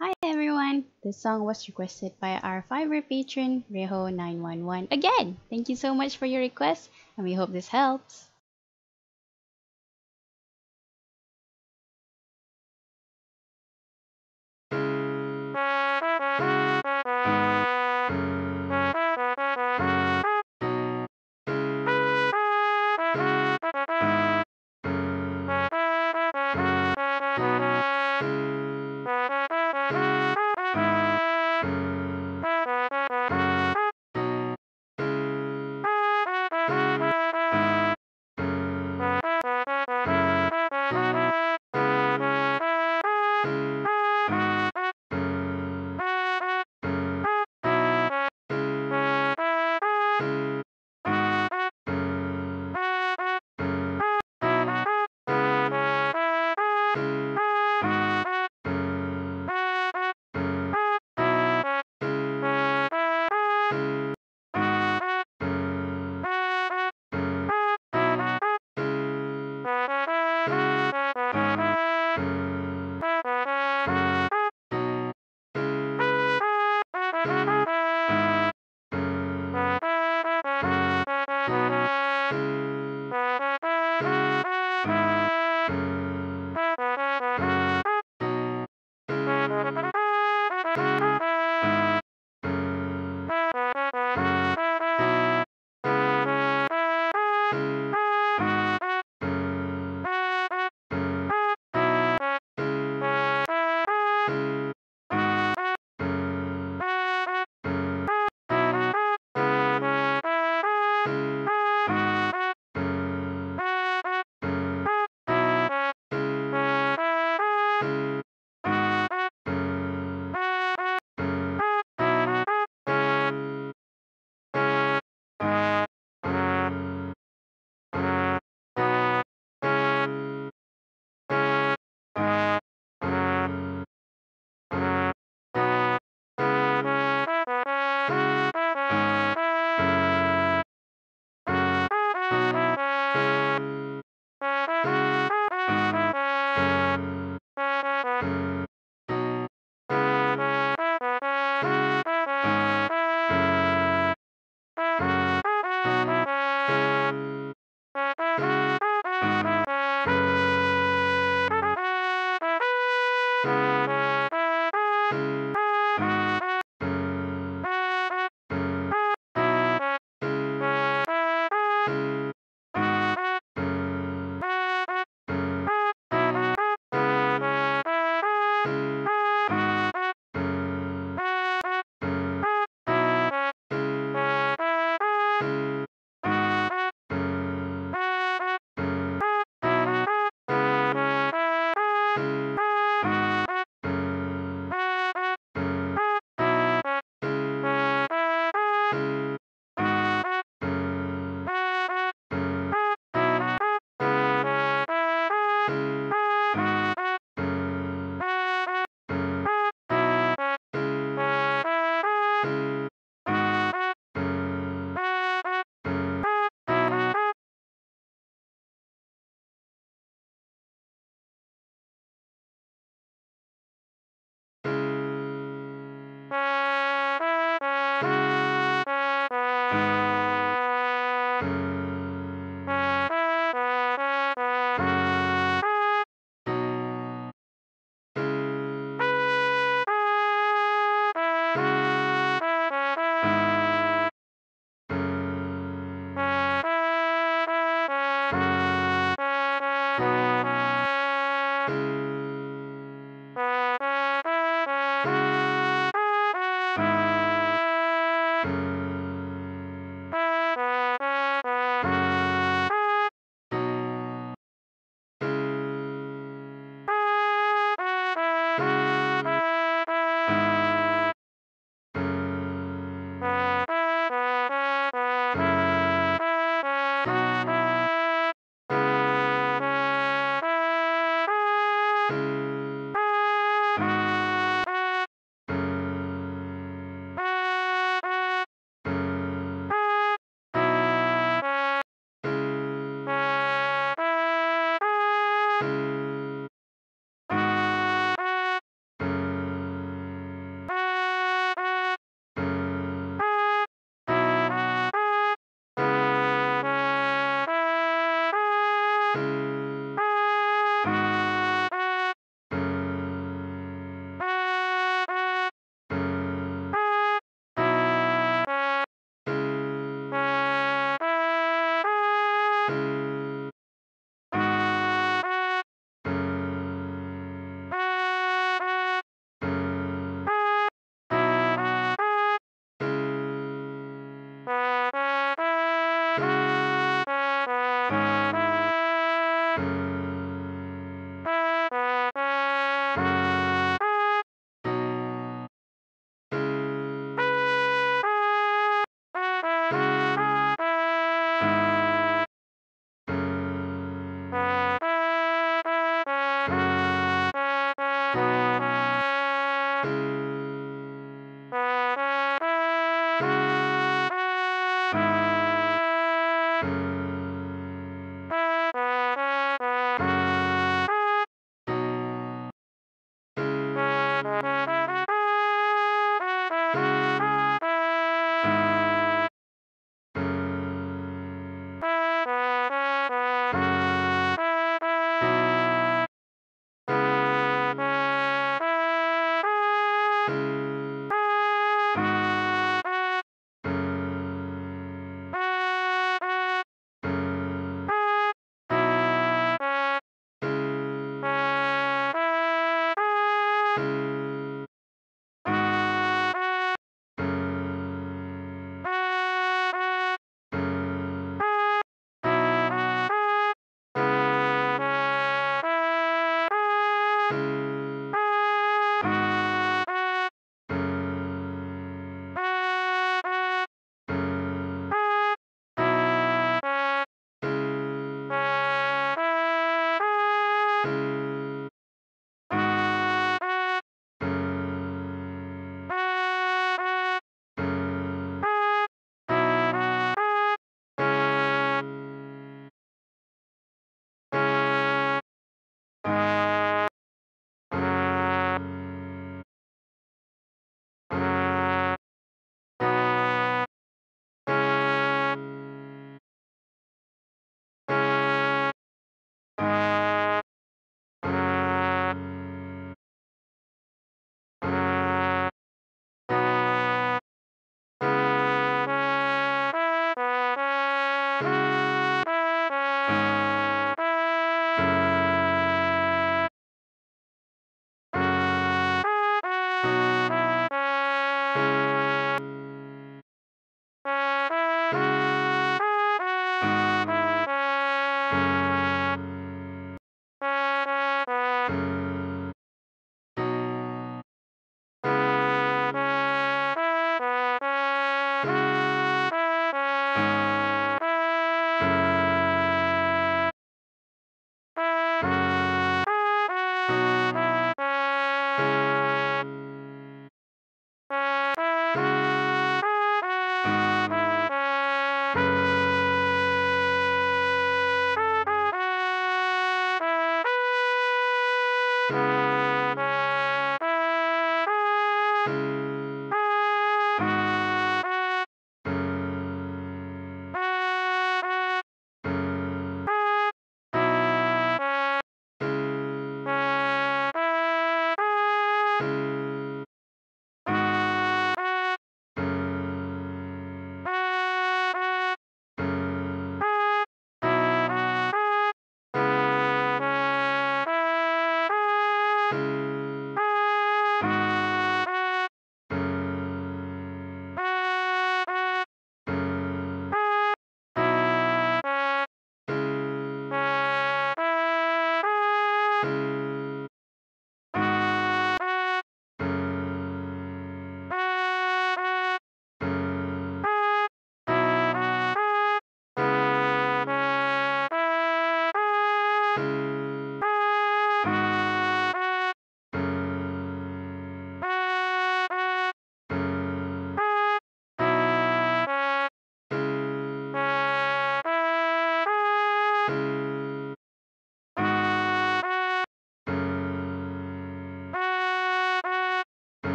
Hi everyone! This song was requested by our Fiverr patron, Reho911. Again, thank you so much for your request, and we hope this helps.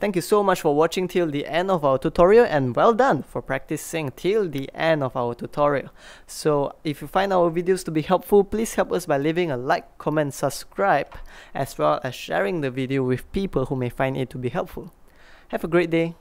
Thank you so much for watching till the end of our tutorial, and well done for practicing till the end of our tutorial. So if you find our videos to be helpful, please help us by leaving a like, comment, subscribe, as well as sharing the video with people who may find it to be helpful. Have a great day.